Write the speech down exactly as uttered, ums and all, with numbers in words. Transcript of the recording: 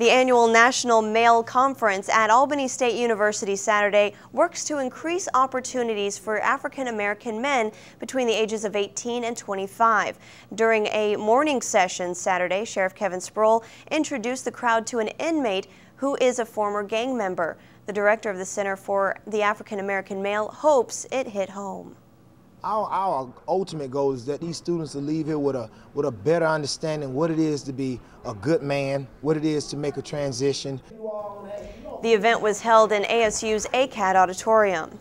The annual National Male Conference at Albany State University Saturday works to increase opportunities for African American men between the ages of eighteen and twenty-five. During a morning session Saturday, Sheriff Kevin Sproul introduced the crowd to an inmate who is a former gang member. The director of the Center for the African American Male hopes it hit home. Our, our ultimate goal is that these students will leave here with a, with a better understanding what it is to be a good man, what it is to make a transition. The event was held in A S U's A C A D Auditorium.